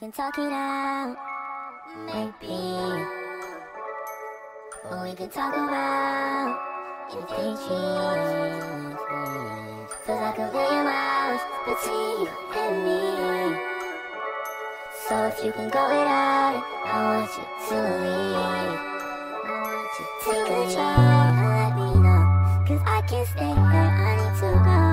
can talk it out, maybe. Or we can talk about intentions. Feels like a million miles between you and me. So if you can go without it, I want you to leave. I want you to take control and let me know, 'cause I can't stay here, I need to go.